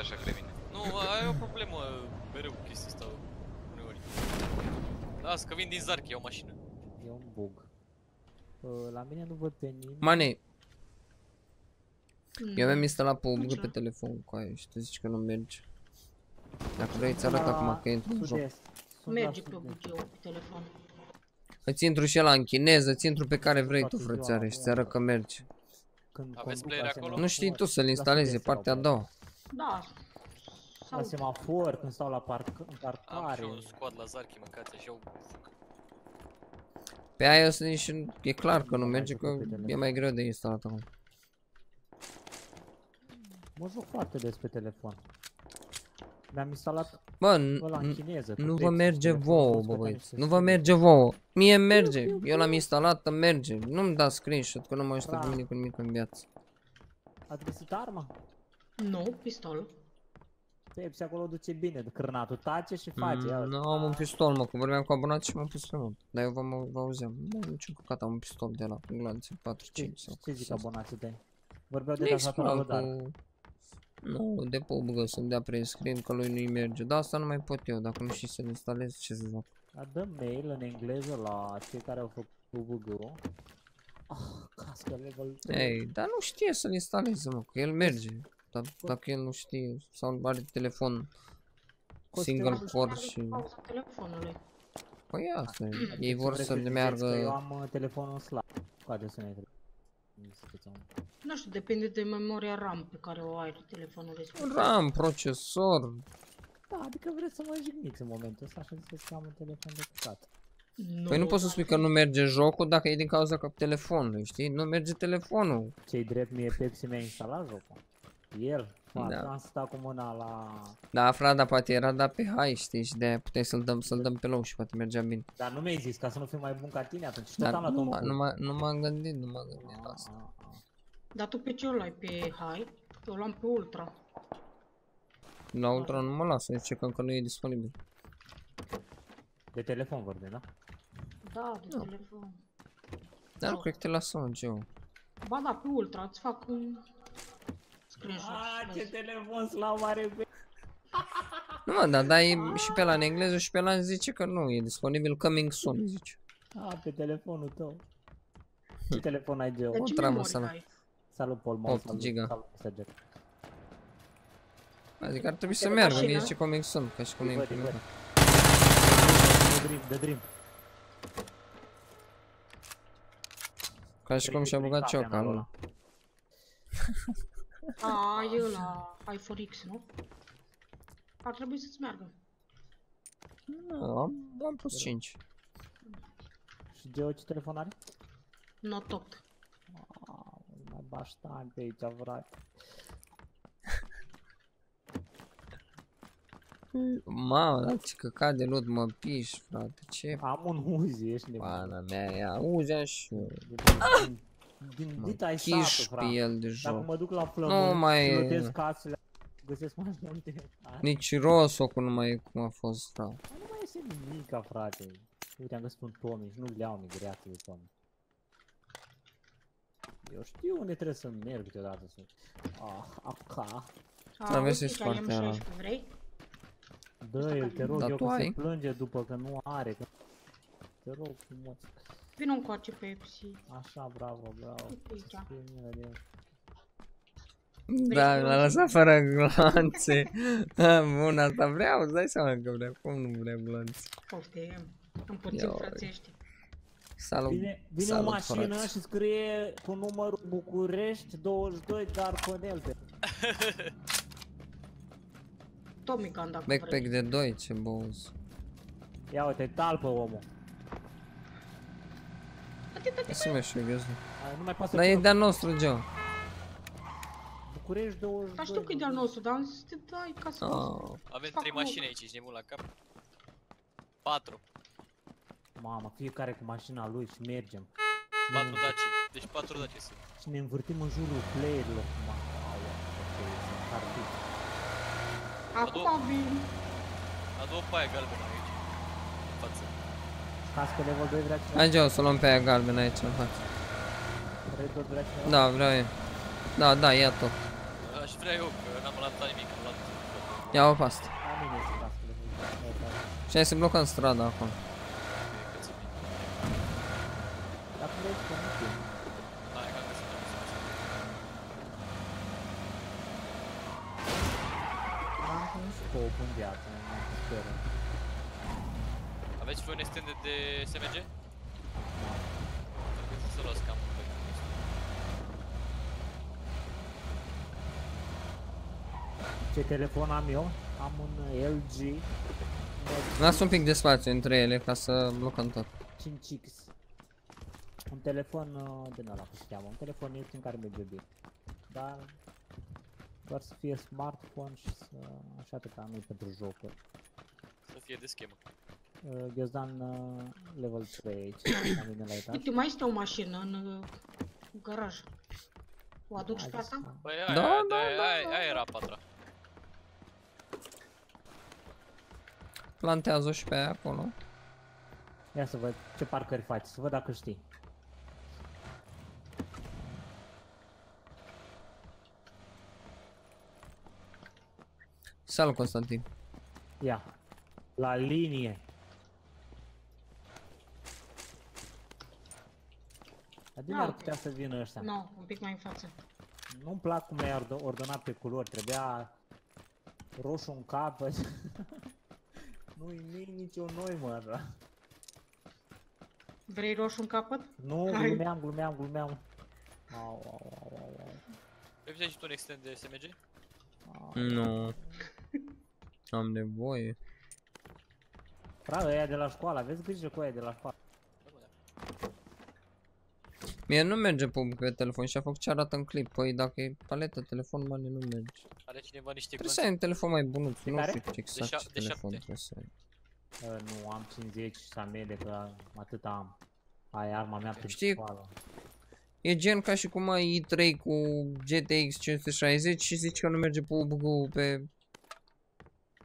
intra așa către mine. Nu, ai o problemă mereu cu chestia asta uneori. Las că vin din Zark, e o mașină. E un bug. La mine nu văd pe nimeni. Mane. Eu mi-am instalat PUBG pe telefon cu aia și tu zici că nu merge. Dacă vrei îți arăt acum că intru în joc. Merge PUBG-ul pe telefon. Îți intru și ăla în chineză, îți intru pe care vrei tu, frățioare, și îți arăt că merge. Aveți player acolo? Nu știi tu să-l instalezi, e partea a doua. Da. La semafor, când stau la parcare. Am și un squad la Zarky, mâncați și eu. Pe aia e clar că nu merge, că e mai greu de instalat acum. Mă joc foarte des pe telefon. Mi-am instalat ăla în chineză. Nu vă merge vouă, bă băieți. Nu vă merge vouă. Mie merge. Eu l-am instalat, merge. Nu-mi da screenshot, că nu mă ajută pe mine cu nimic în viață. Ați găsit arma? Nu, pistol. Pepsi acolo duce bine, cârnatul tace și face. Nu, am un pistol, mă, că vorbeam cu abonat și m-am pus pe mult. Dar eu vă auzeam. Mă, nici încăcat am un pistol de la glanțe, 4-5 sau... Ce zic abonații tăi? Vorbeau de tasatorul Dark. Nu, de PUBG să-mi dea prescreen că lui nu-i merge, dar asta nu mai pot eu, dacă nu știi să-l instalez, ce să fac? Dar dă mail în engleză la cei care au făcut PUBG-ul. Ah, cască level 3. Ei, dar nu știe să-l instaleze, mă, că el merge. Dar dacă el nu știe, sau are telefon single core și... Păi asta, ei vor să meargă... Eu am telefonul slab, poate să ne trebuie. Nu știu, depinde de memoria RAM pe care o ai cu telefonul respectiv. RAM, procesor. Da, adică vreți să mă jigniți în momentul ăsta, așa ziceți că am un telefon de cucat. Păi nu poți să spui că nu merge jocul dacă e din cauza că telefonul, știi? Nu merge telefonul. Ce-i drept, mie Pepsi mi-a instalat jocul. El, am stat cu mâna la... Da, frate, poate era dat pe high, știi, și de-aia puteai să-l dăm pe low și poate mergea bine. Dar nu mi-ai zis, ca să nu fiu mai bun ca tine atunci, tot am luat. Nu m-am gândit, la asta. Dar tu pe ce o luai? Pe high? Eu l-am pe ultra. La ultra nu mă lasă, zice că încă nu e disponibil. De telefon vorbim, da? Da, de telefon. Dar nu cred că te lasă, mă, Geo. Ba da, pe ultra, îți fac un... Aaaa, ce telefon slab are pe... Nu mă, dar dai și pe ăla în engleză și pe ăla zice că nu, e disponibil coming soon, zice. A, pe telefonul tău. Ce telefon ai, Geo? O travă, salut. Salut, Polmon, 8 giga. Salut, Sergec. Adică ar trebui să meargă, e zice coming soon, ca și cum e imprimit. De dream. Ca și cum și-a băgat cioca ăla. A, e ăla, i4X, nu? Ar trebui să-ți meargă. Nu, am plus 5. Și Geo ce telefon are? Not 8. Aaa, mai baștan pe aici, vrat. Mamă, dar ce căcat de lut mă piși, frate, ce? Am un Uzi, ești nebun. Pana mea, ia Uzi-a și... Gândit ai satul, frate, dacă mă duc la flămâni, plătesc casele, găsesc mai multe. Nici rosocul nu mai e cum a fost, frate. Nu mai iese nimica, frate. Uite, am găsit un Tommy și nu le-au migreații de Tommy. Eu știu unde trebuie să merg câteodată să... Ah, apca. Aveți să-i scoarte ala. Dă-i, te rog, eu că se plânge după că nu are. Te rog frumos. Vino încoace Pepsi. Așa, bravo, bravo. Da, l-a lăsat fără glanțe. Bun, asta vreau, îți dai seama că vreau. Cum nu vreau glanțe? Poftim, împărțim frățești. Salut, vine o mașină și scrie cu numărul București 22 Darconelte. Tomican, dacă vrei. Backpack de 2, ce boss. Ia uite, talpă omul. Dar e de-al nostru, Geo. București 22. Dar știu că e de-al nostru, dar am zis să te dai ca să... Avem 3 mașini aici, ești nebun la cap. 4. Mamă, fiecare cu mașina lui și mergem. 4 daci, deci 4 daci sunt. Și ne învârtim în jurul playerilor. Acum vin. A doua paie galbenă aici, în față. Hai, Geo, să luăm pe aia galbenă aici, în față. Da, vreau eu. Da, ia tot. prea eu, că n-am lansat nimic, am luat. Ia-o pe asta. Și hai să blocăm strada acum. Aveți vreun extende de SMG? Să las cam pe ce telefon am eu? Am un LG. Las un pic de spațiu între ele ca să blocăm tot. 5X. Un telefon de ăla cum se cheamă, un telefon ieftin care merge bine. Dar doar să fie smartphone și să... așa atâta, nu pentru jocuri. Să fie de schemă. Gheozdan level 3 aici, la mine la etaj. Uite, mai este o mașină în garaj. O aduc și pe asta? Băi, aia era patra. Plantează-o și pe aia acolo. Ia să văd ce parcări faci, să văd dacă știi. Salut, Constantin. Ia, la linie. Adică ar putea să vină ăștia. Nu, un pic mai în față. Nu-mi plac cum le-ai ordonat pe culori, trebuia roșu în capăt. Nu-i nici o noimă așa. Vrei roșu în capăt? Nu, glumeam. Vrei să-i și tu un extend de SMG? Nu. Am nevoie. Frate, aia de la școală, aveți grijă cu aia de la școală. Mie nu merge PUBG pe telefon și a făcut ce arată în clip. Păi dacă e paleta telefon, mă, nu merge. Are cineva niște clonțe? Trebuie să ai un telefon mai bun, nu știu exact ce telefon trebuie să ai. Nu, am 50 samele, că atâta am. Aia e arma mea principală. E gen ca și cum ai i3 cu GTX 560 și zici că nu merge PUBG pe...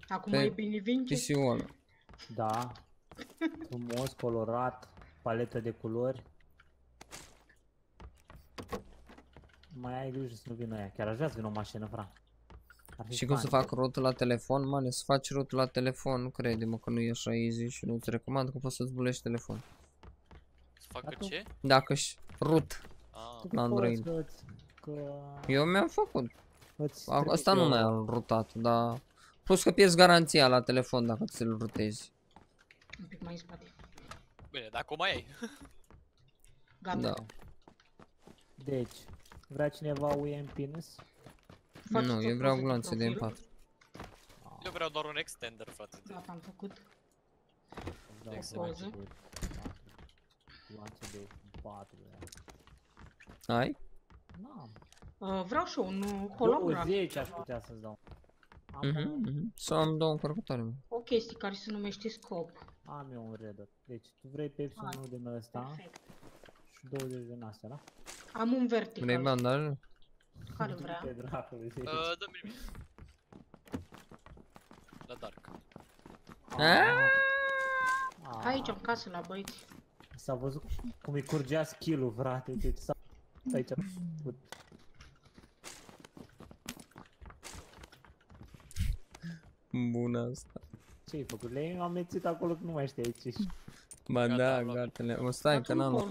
Acum e binevinte? PC-ul. Da. Frumos, colorat, paletă de culori. Mai ai grijă să nu vină aia, chiar aș vrea să vină o mașină, fra. Și cum să fac root la telefon, mane, să faci root la telefon, nu crede-mă că nu e așa easy și nu-ți recomand că poți să-ți bulești telefonul. Să facă ce? Dacă-și root la Android. Eu mi-am făcut. Asta nu mi-am rootat, dar... Plus că pierzi garanția la telefon dacă ți-l rootezi. Un pic mai în spate. Bine, dacă o mai ai. Gata. Deci, vrea cineva UMP-ness? Nu, eu vreau glanțe de M4. Eu vreau doar un extender, frate. Da, am făcut. De extender. Glanțe de M4. Ai? Nu. Vreau și eu un holograf. 10 aș putea să-ți dau. Să am două încărcătoare. O chestie care se numește scop. Am eu un redor. Deci tu vrei Pepsi unul din ăsta și 20 din astea, da? Am un vertical. Vrei bandaj? Care vrea? Dă-mi nimic. La Dark. Aici, în casă, la băieți. S-a văzut cum îi curgea skill-ul, frate. Deci s-a văzut aici. Bună asta. Ce-ai făcut? Le-ai amețit acolo că nu mai știi aici. Ba da, gatele. O, stai că n-am luat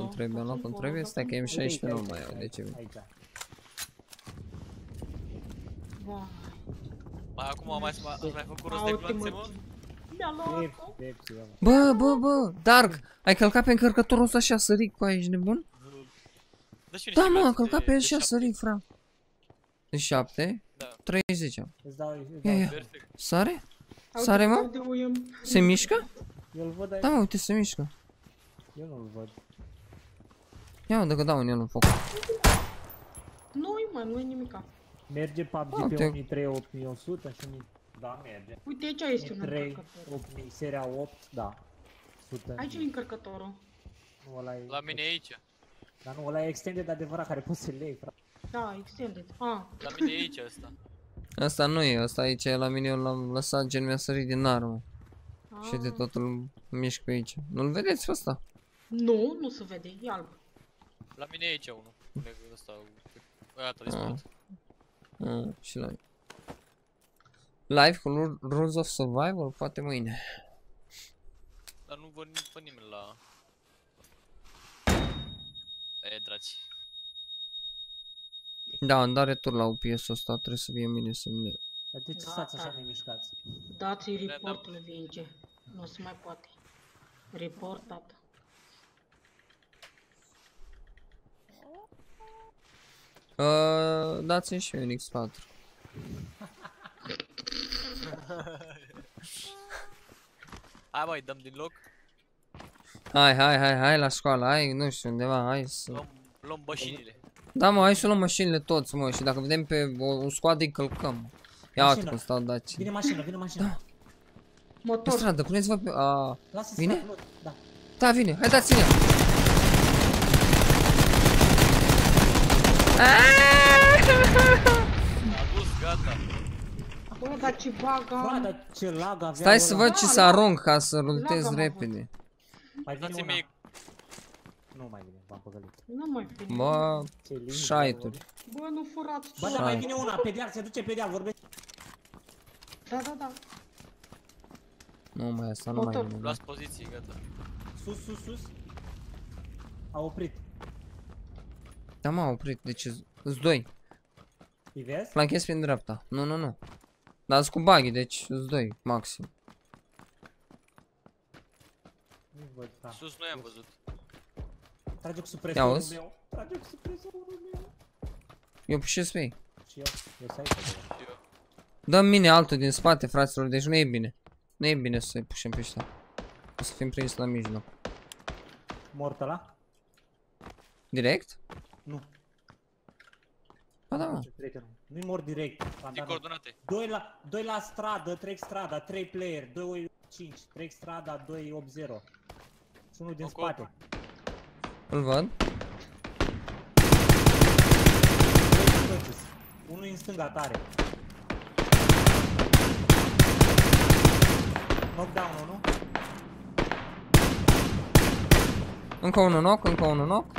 cum trebuie, stai că M16 nu mai iau, de ce vin? Ba, acum am mai făcut rost de glanțe, mă? Bă, Dark, ai călcat pe încărcătorul ăsta și a sărit, cu aia, ești nebun? Da, mă, a călcat pe el și a sărit, fra. De 7? 30 am. Sare? Sare, mă? Se mișcă? Da, mă, uite, se mișcă. Eu nu-l văd. Ia, mă, dacă dau un el în foc. Nu-i, mă, nu-i nimica. Merge PUBG pe 1300 și unii... Da, merge. Uite, aici este un încărcător. Seria 8, da. Aici e încărcătorul. La mine e aici. Dar nu, ăla e extended adevărat, care poți să-l iei, frate. Da, extended. La mine e aici ăsta. Asta nu e, ăsta aici e la mine, eu l-am lăsat, gen mi-a sărit din armă. Și de totul mișc pe aici. Nu-l vedeți pe ăsta? Nu, nu se vede, e alb. La mine e aici unul. Ăsta, ăsta, Și live. Live cu Rules of Survival? Poate mâine. Dar nu văd pe nimeni la... E, dragi. Da, îmi da retur la UPS-ul ăsta, trebuie să fie mine să mine. Dar de ce stați așa nemișcați? Dați-i reportul VG. Nu se mai poate. Report, tata. Dați-mi și un X4. Hai băi, dăm din loc. Hai la școală, hai, nu știu, undeva, hai să... Luăm mașinile. Da mă, hai să luăm mașinile toți mă, și dacă vedem pe o scoadă îi călcăm. Ia uite cum stau daci. Vine mașina, vine mașina. Motor. Pe stradă, puneți-vă pe... Vine? Da. Da, vine, hai dați-ne. A dus, gata. Bă, dar ce bagă. Bă, ce lag avea. Stai să văd ce să arunc ca să rultez repede. Mai vine. Nu mai vine, v-am păgălit. Nu mai vine. Bă, șaituri. Bă, nu furați. Bă, dar mai vine una, pe deal, se duce pe deal, vorbește. Da. Nu mai, asta nu mai vine. Luați poziții, gata. Sus. A oprit. Da, m-a oprit, deci îs doi. Îi vezi? Flanchez prin dreapta. Nu. Dar cu buggy, deci îs doi, maxim. Sus nu i-am văzut. Trage cu supresorul meu. Eu pușesc pe ei. Și eu să ai pe eu. Dă-mi mine altul din spate, fraților, deci nu e bine. Nu e bine să-i pușim pe ăștia. O să fim prins la mijloc. Mort ăla? Direct? Nu. Ba da, mă. Nu-i mor direct. E coordonate. 2 la stradă, trec strada, 3 player, 2-5, trec strada, 2-8-0. Sunt unul din spate. Îl văd. Unul în stânga tare. Knockdown-ul, nu? Încă unul knock, încă unul knock.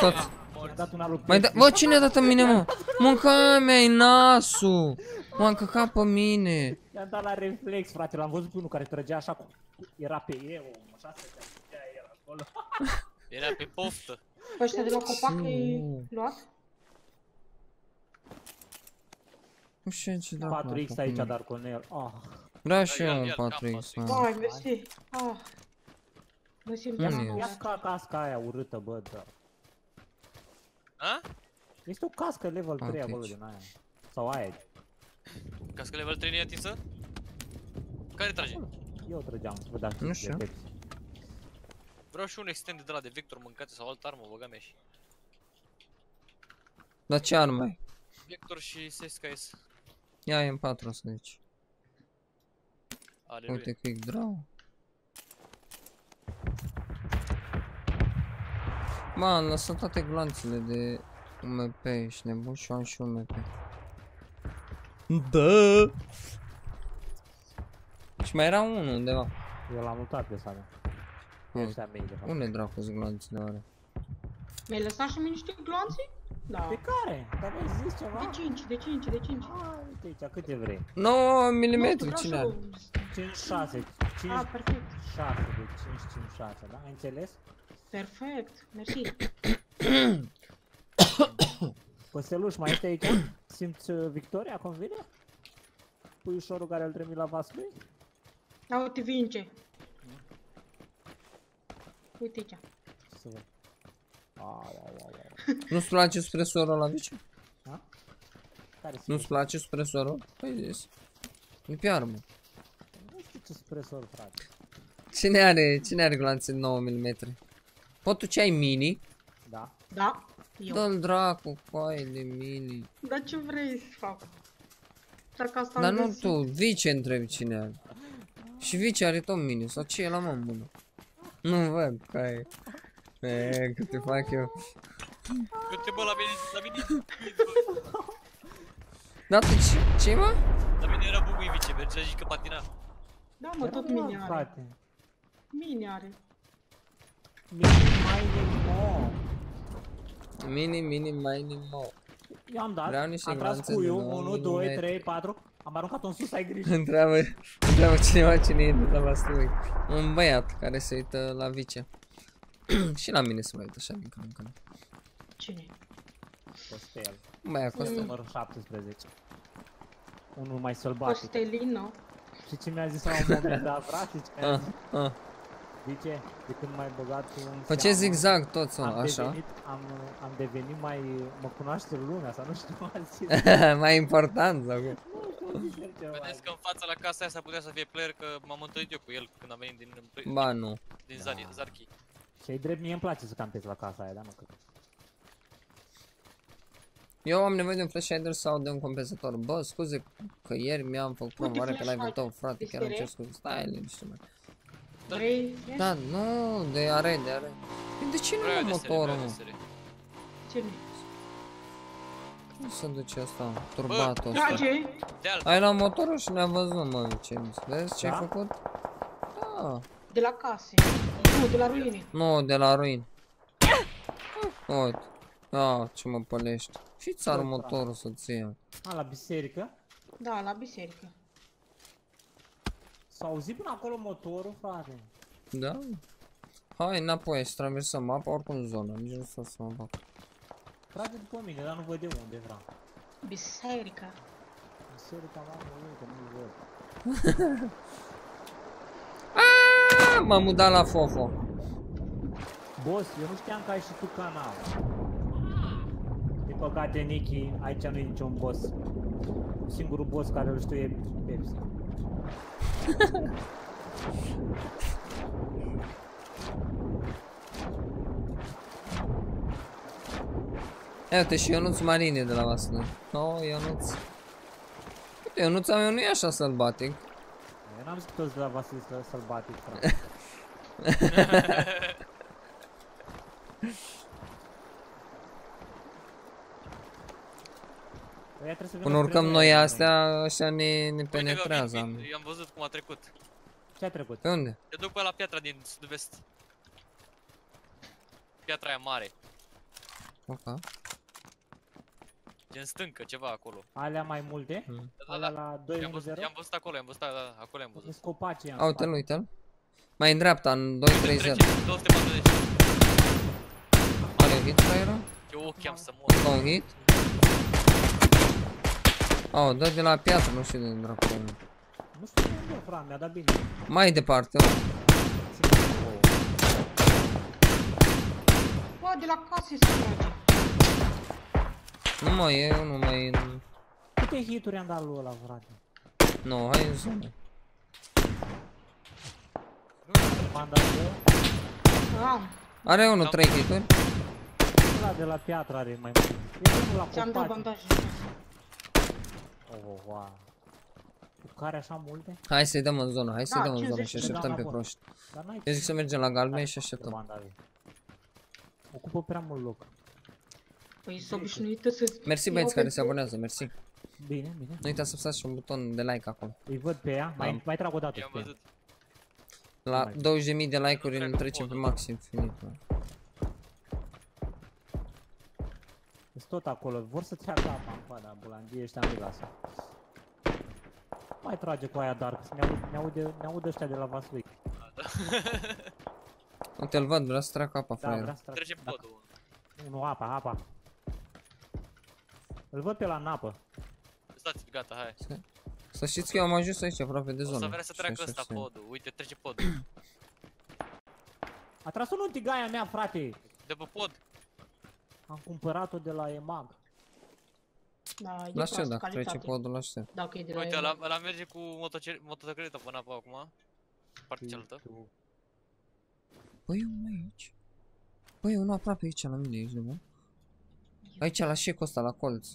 Mort. Bă, cine a dat în mine, mă? Mânca mea-i nasul. M-a încăcat pe mine. I-am dat la reflex, frate, l-am văzut unul care trăgea așa cum... Era pe eu, așa se trăgea el acolo. Era pe poftă. Păi ăștia de la copac e luat? Nu știu ce da. 4X aici, dar cu el. Vreau și eu un 4X. Ai, mersi. Ia casca aia urâtă, bă, da. A? Este o cască level 3 acolo din aia. Sau aia. Cască level 3 nu-i atinsă? Care trage? Eu trăgeam, vă dați. Nu știu. Vreau și un extend de la de vector mâncate sau altă armă, băga mea și. Dar ce armă ai? Vector și SKS. Ia e în 4 asta aici. Uite quick draw. Mă, am lăsat toate glanțele de UMP, ești nebun și am și UMP. Da. Și mai era unul undeva. Eu l-am mutat pe sală. Unde dracu-s glanțele oare? Mi-ai lăsat și mie niște glanțe? Da. De care? Dar mi-ai zis ceva? De 5, de 5, de 5. A, uite aici, câte vrei? 9 mm, cine are? 5, 6, 5, 6, 5, 6, da? Ai înțeles? Perfect, mersi. Păseluș, mai este aici? Simți victoria, convine? Puiușorul care îl trimi la vas lui? Da, o te vince. Uite aici. Să văd. Nu-ți place supresorul ăla, vici? Nu-ți place supresorul? Păi zis. E pe armă. Nu știu ce supresor, frate. Cine are glanțe 9 mm? Pot tu ce ai mini? Da. Da. Dă-l dracu, coaie de mini. Dar ce vrei să fac? Dar nu tu, Vice întrebi cine are. Și Vice are tot mini, sau ce e la mă bună? Nu văd, coaie. E, cât te fac eu. Câte bă, la mine. Da, tu ce-i mă? La mine era bugui Vice, mergea și că patina. Da mă, tot mini are. Mine are. Mini mai e Mini, mini, minimo. Eu am dat, am tras cuiul, 1, 2, 3, 4. Am aruncat-o în sus, ai grijă. Întreabă cineva cine e de la stului. Un băiat care se uită la Vice. Și la mine se mai uită așa din când în când. Cine? Costel. Băiat Costel. Numărul 17. Unul mai sălbatic. Costelino. Și ce mi-a zis la un moment dat, frate? Zice, de când m-ai băgat în... Făceți zigzag toți, așa. Am devenit mai... Mă cunoaște lumea, sau nu știu cum a zis. Mai important, sau cum? Vedeți că în fața la casa aia s-ar putea să fie player, că m-am întâlnit eu cu el când am venit din... Ba, nu. Din Zarky. Și-ai drept, mie îmi place să campez la casa aia, da, mă, că... Eu am nevoie de un flash sau de un compensator. Bă, scuze că ieri mi-am făcut promovare pe live-ul tău, frate, chiar am cer scuze. Stai, liniște, mă. Da, nu, de are, de are. De ce nu am motorul, mă? Ce nu? Nu se duce asta, turbatul ăsta. Ai luat motorul și ne-a văzut, mă, ce mi-s. Vezi ce-ai făcut? Da. De la case. Nu, de la ruine. Nu, de la ruine. Uite. A, ce mă pălești. Și ți-ar motorul să-ți ia. A, la biserică? Da, la biserică. S-a auzit până acolo motorul, frate? Da? Hai înapoi, să traversăm mapa, oricum zona, nici nu stau să mă bag. Frate după mine, dar nu văd de unde vreau. Biserica. Biserica, mamă, că nu-i văd. Aaaa, m-am mutat la Fofo. Boss, eu nu știam că ai și tu canal. Din păcate, Nicky, aici nu e niciun boss. Singurul boss care îl știu e Pepsi. Ia uite și Ionut Marine de la Vasnă. Oh, Ionut. Uite, Ionuța meu nu e așa sălbatic. Eu n-am zis că toți de la Vasnă sunt sălbatic, frate. Când urcăm noi astea, așa ne penetrează. Eu am văzut cum a trecut. Ce a trecut? Pe unde? Te duc pe la piatra din sud-vest. Piatra aia mare. Ok. Gen stâncă, ceva acolo. Alea mai multe? Alea la 2-0? I-am văzut acolo, i-am văzut, acolo i-am văzut. Scopacii i-am. Uite-l, uite-l. Mai în dreapta, în 2-3-0. 240. Are hit, fraieră? Eu ochi am să mor. Au hit? Au, dă de la piatră, nu știu de dracu. Nu știu de unde, frate, mi-a dat bine. Mai departe, o. Bă, de la casă se merge. Nu mai e, eu nu mai e. Câte hituri am dat lui ăla, frate? Nu, hai în zonă. M-am dat eu. Are unul 3 hituri. Ăla de la piatră are mai mult. Ce-am dat bandaje. Ohohoa. Cu care așa multe? Hai să-i dăm în zonă, hai să-i dăm în zonă și așteptăm pe proști. Eu zic să mergem la galben și așteptăm. Ocupă prea mult loc. Păi s-a obișnuită să-ți... Mersi băieți care se abonează, mersi. Bine, bine. Nu uitați să apăsați și un buton de like acolo. Îi văd pe ea, mai trag o dată pe ea. La 20.000 de like-uri îl trecem pe maxim finit. Sunt tot acolo, vor să treacă apa în coada bulandie, ăștia nu-i lasă. Mai trage cu aia Dark, ne audă ăștia de la Vaslui. Nu te-l văd, vrea să treacă apa, fraier. Da, vrea să treacă. Trece podul. Nu, apa, apa. Îl văd pe la napă. Stați, gata, hai. Să știți că eu am ajuns aici, aproape de zonă. O să vrea să treacă ăsta podul, uite, trece podul. A tras unul în tigaia mea, frate. De pe pod. Am cumpărat-o de la EMAG. Lasă-o dacă trece podul, lasă-o. Uite, ăla merge cu motocicleta până apă acum. Partea cealaltă. Băi, unul aici. Băi, unul aproape aici la mine, ești de bun? Aici, la șecul ăsta, la colț.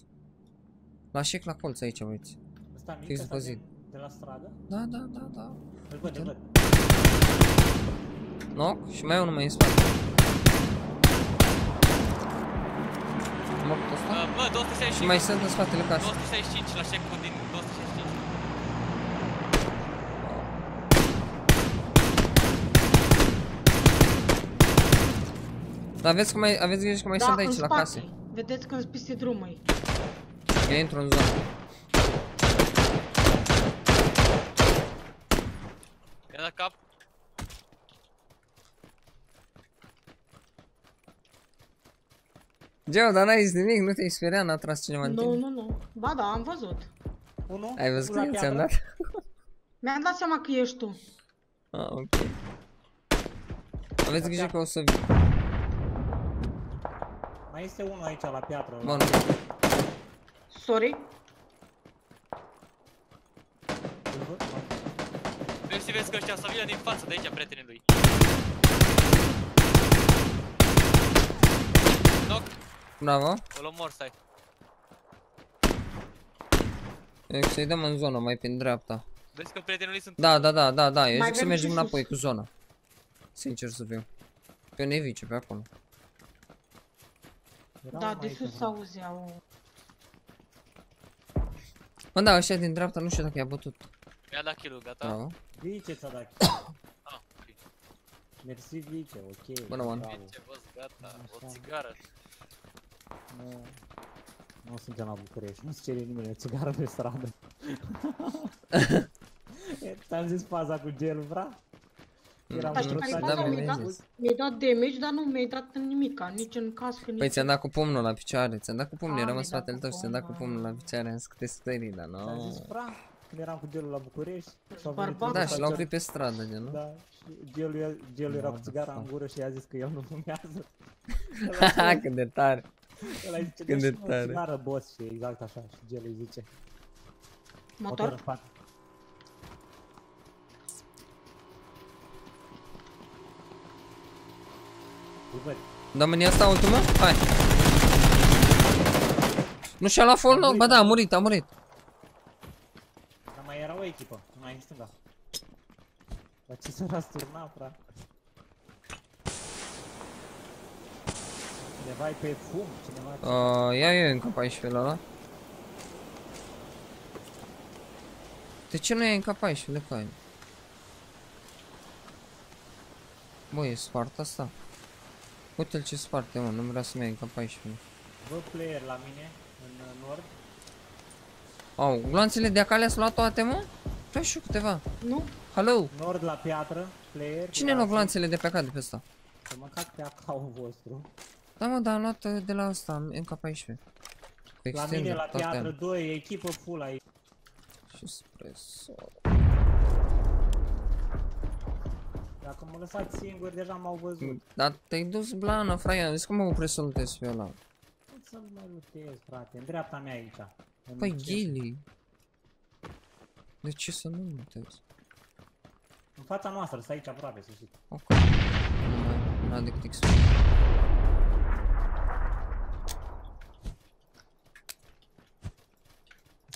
La șec, la colț aici, băieți. Ăsta mic, ăsta de la stradă? Da, da, da, da. Îl văd, îl văd. Knock și mai e unul mai în spate. Bă, 265. Și mai sunt în spatele casei. 265 la check-ul din 265. Dar aveți cum mai, aveți grijă că mai sunt aici la case. Vedeți că îmi spiste drum aici. Eu intru în zonă. Ia la cap. Geo, dar n-ai zis nimic, nu te-ai speriat, n-a tras cineva în tine. Nu, nu, nu. Ba da, am văzut. Unu, ai văzut că ți-am dat? Mi-am dat seama că ești tu. Ah, ok. Aveți grijă că o să vin. Mai este unul aici la piatră. Bun. Sorry. Vreau să vezi că ăștia să vină din față de aici, prietenii lui. Knock. Bravo. O omor, stai. Să-i dăm în zonă, mai prin dreapta. Vezi că prietenii lui sunt... Da, da, da, da, da, eu zic să mergem înapoi cu zona. Sincer să fiu. Pe nevice, pe acolo. Da, de sus s-auzeau. Mă, da, ăștia din dreapta, nu știu dacă i-a bătut. Mi-a dat kill-ul, gata. Vice ți-a dat kill-ul. Ah, ok. Mersi, Vice, ok. Bună, man. Vice, boss, gata, o țigară. Nu suntem la București, nu-ți cere nimeni o țigară pe stradă. Ți-am zis faza cu gel, vrea? Mi-ai dat damage, dar nu mi-ai intrat în nimica, nici în cască, nici... Păi ți-am dat cu pumnul la picioare, ți-am dat cu pumnul, eram în spatele tău și ți-am dat cu pumnul la picioare, am zis câte stării, dar nu... Ți-am zis, fra, când eram cu gelul la București... Da, și l-au oprit pe stradă, de nu? Da, și gelul era cu țigara în gură și i-a zis că el nu fumează. Haha, cât de tare! El a zis, când de tare! Țigară, boss, și exact așa, și gelul îi zice... Motor? Da, mânia asta ultima? Hai! Nu și-a luat full knock? Ba da, a murit, a murit. Dar mai era o echipă, nu mai există, da. Dar ce s-a răsturnat, fra? Cineva e pe fum, cineva... ia eu încă 14 ăla. De ce nu e încă 14, de fapt? Bă, e spart asta. Uite-l ce sparte, mă, nu vreau să merg ca 14. Vă player la mine, în nord. Au, gloanțele de acale ați luat toate, mă? Vreau și eu câteva. Nu? Hello? Nord la piatră, player. Cine lua gloanțele de pe acale de pe ăsta? Să mă cac pe acaul vostru. Da, mă, dar am luat de la ăsta, MK14. La mine la piatră 2, echipă full aici. Și spre sol. Dacă mă lăsați singur, deja m-au văzut. Dar te-ai dus blană, frate, am zis că mă opresc să lutez pe ăla. Nu să mă lutez, frate, în dreapta mea aici. Păi, ghilii. De ce să nu lutez? În fața noastră, stai aici aproape, să știi. Ok. Nu mai am decât X.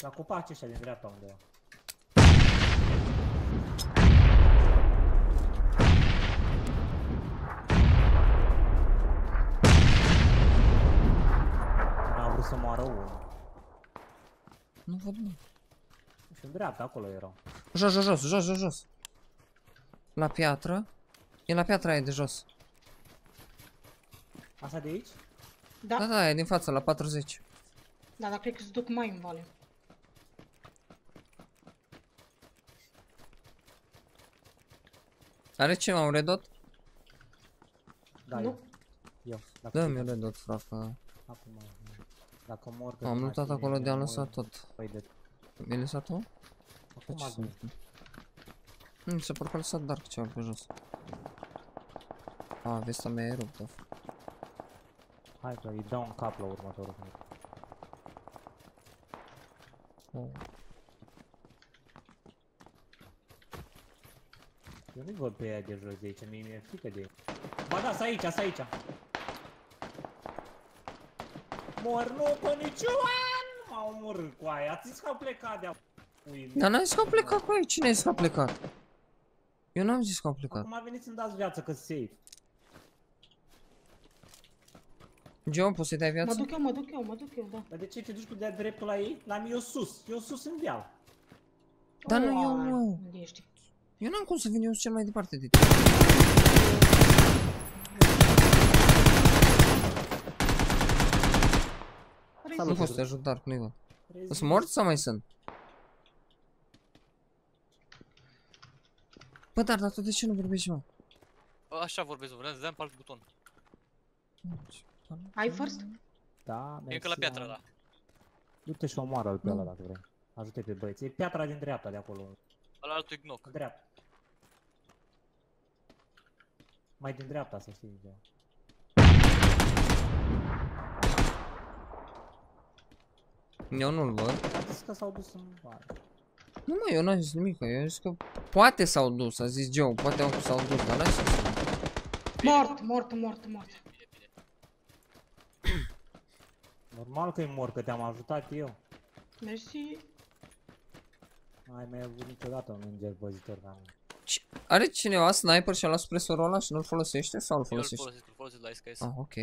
La copaci ăștia din dreapta undeva. Să moară unul. Nu văd, nu. Și în dreapta, acolo erau. Jos, jos, jos, jos, jos, jos. La piatră. E la piatra aia de jos. Asta de aici? Da, da, e din față, la 40. Da, dar cred că se duc mai în vale. Are ceva, un redot? Da, nu? Eu. Dă-mi redot, frate. Acum. Dacă mor, am luat acolo de am lăsat tot. Mi-ai lăsat-o? Mi se pare că a lăsat Dark ceva pe jos. A, vesta mea e ruptă. Hai că îi dau un cap la următorul. Eu nu-i văd pe ea de jos de aici, mi-e frică de ea. Ba da, s-a aici, s-a aici. Mor, nu, pe niciun! M-au omorât cu aia, ați zis că au plecat de-a... Dar n-am zis că au plecat cu aia, cine a zis că au plecat? Eu n-am zis că au plecat. Acum veniți să-mi dați viață, că-s safe. Geo, poți să-i dai viață? Mă duc eu, mă duc eu, mă duc eu, da. Dar de ce te duci cu de-a dreptul la ei? La mine, eu sus, eu sus în deal. Dar nu, eu nu. Eu n-am cum să vin, eu sunt cel mai departe de tine. Nu pot să te ajut, Dark, nu-i văd. Sunt morți sau mai sunt? Bă, dar tu de ce nu vorbești, mă? Așa vorbesc, vreau să dăm pe alt buton. Ai first? Da, e încă la piatra ăla. Du-te și omoară-l pe ăla dacă vrei. Ajută-i pe băieți. E piatra din dreapta de acolo. Ăla altul e gnoc. Dreapta. Mai din dreapta, să știi. Eu nu-l văd. A zis că s-au dus în bar. Nu, mă, eu n-am zis nimic, eu am zis că poate s-au dus, a zis Joe, poate s-au dus, dar n-am zis. Mort. Normal că e mort, că te-am ajutat eu. Mersi. N-ai mai avut niciodată un înger păzitor ca mine. Are cineva sniper și a luat supresorul ăla și nu-l folosește sau îl folosește? Eu îl folosesc la SKS. Ah, ok.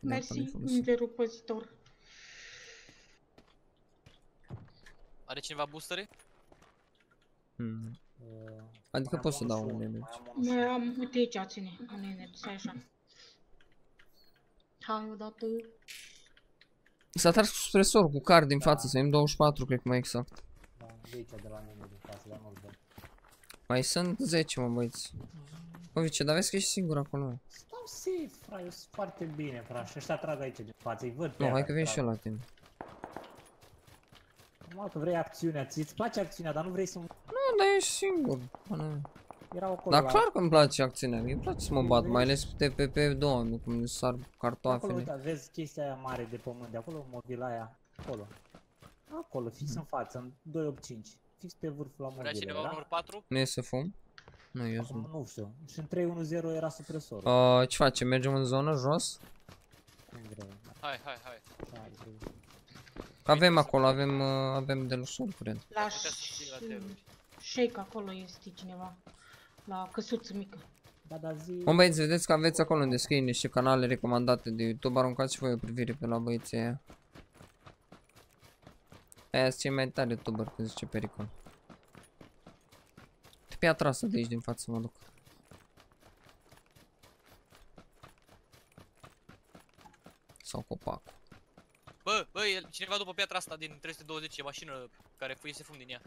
Mersi, îngerul păzitor. Are cineva boostere? Adică pot să dau un energi. Mai am, uite aici, ține, am energi, stai așa. Hai odată. S-a tras cu supresorul, cu card din față, să iau 24, cred că mai exact. Da, de aici, de la mine, din față, dar nu-l dăm. Mai sunt 10, mă, băieți. Bă, Vite, dar vezi că ești singur acolo. Stau safe, fra, eu sunt foarte bine, fra, și ăștia trag aici din față, îi văd pe aia. Nu, hai că vin și eu la tine. Normal că vrei acțiunea, ți-ți place acțiunea, dar nu vrei să... Nu, dar ești singur. Dar clar că îmi place acțiunea, îmi place să mă bat, mai ales pe TPP2, cum sar cartoafele. Acolo, uita, vezi chestia aia mare de pământ, de acolo, mobila aia, acolo. Acolo, fix în față, în 285, fix pe vârful la mobilă. Vrea cineva unul 4? Nu e să fum? Nu, eu sunt. Nu știu, și în 310 era supresorul. Ce facem? Mergem în zonă, jos? Cum vrei. Hai. Avem acolo, avem de lusuri, cred. La shake acolo este cineva. La căsuță mică. Mă, băieți, vedeți că aveți acolo unde scrie niște canale recomandate de YouTube. Aruncați și voi o privire pe la băieții aia. Aia sunt cei mai tari YouTuber, cum zice Pericol. Piatra asta de aici din față mă duc. Sau copacul. Bă, cineva după piatra asta din 320, e mașină care iese fum din ea.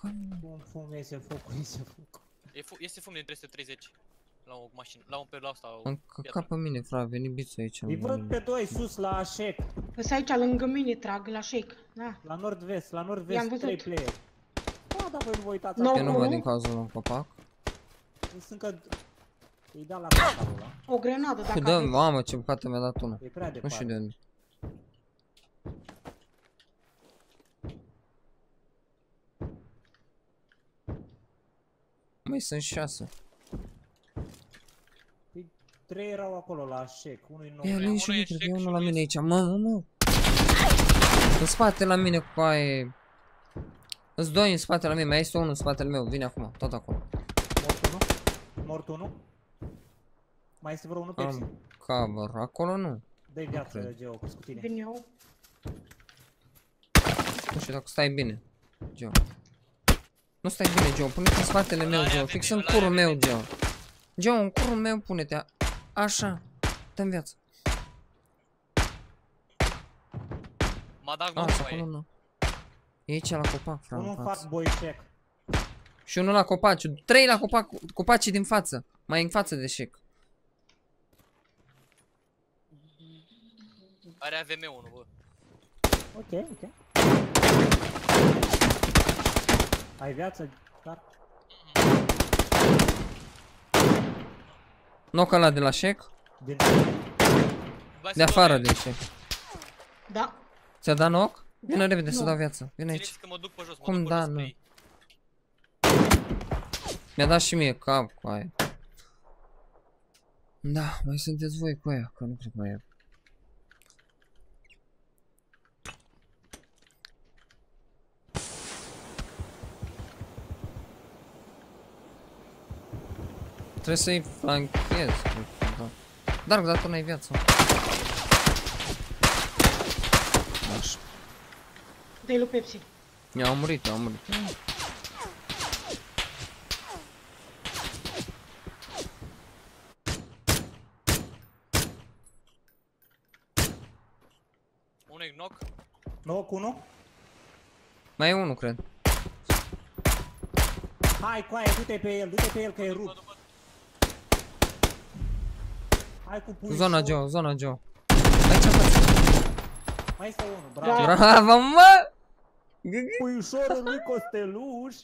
Cum fum iese foc, Iese fum din 330. La o mașină, la asta. Am căcat pe mine, fra, a venit Bițu aici. Îi văd pe doi sus la shake. Păi aici lângă mine trag, la shake. La nord-vest, 3 player. Ba, dar voi nu vă uitați acolo. Eu nu văd din cazul ăla un copac. Sunt încă... Îi da la copac ăla. O grenadă, dacă aveți. Dă-mi, mamă, ce bucată mi-a dat una. E prea departe. Nu știu de unde. Mai sunt 6. 3 erau acolo la shake, unul e nou. Ia, lui e shake, unul la mine aici, mă. În spate la mine, coaie. Îți doi în spatele meu, mai este unul în spatele meu, vine acum, tot acolo. Mort unul? Mai este vreo unul Pepsi? Am cover, acolo nu. Dă-i viață, Geo, cu tine. Vin eu. Nu știu dacă stai bine, Geo. Nu stai bine, Geo, pune-te în spatele meu, Geo, fix în curul meu, Geo. Geo, în curul meu pune-te, așa, dă-mi viață. M-a dat gol. E aici la copac, frate. Nu fac boy check. Și unul la copaci, 3 la copac, copacii din față, mai în față de shake. Are AVM-1, bă. Ok. Ai viață, clar. Knock ăla de la shake? De afară de shake. Da. Ți-a dat knock? Vino repede să dau viață, vino aici. Cum da, nu? Mi-a dat și mie cap cu aia. Da, mai sunteți voi cu aia, că nu cred mai e. Trebuie să-i flanchez, cred că, da. Dar cu dată n-ai viață. Așa. Dă-i lui Pepsi. I-a murit. Unui knock. Knock, unu. Mai e unul, cred. Hai, coaie, du-te pe el, du-te pe el că e rupt. Hai cu puiul. Zona Joe, zona Joe. Hai ce faci? Mai este unul, bravo. Bravo, mă! Puiușorul lui Costeluș.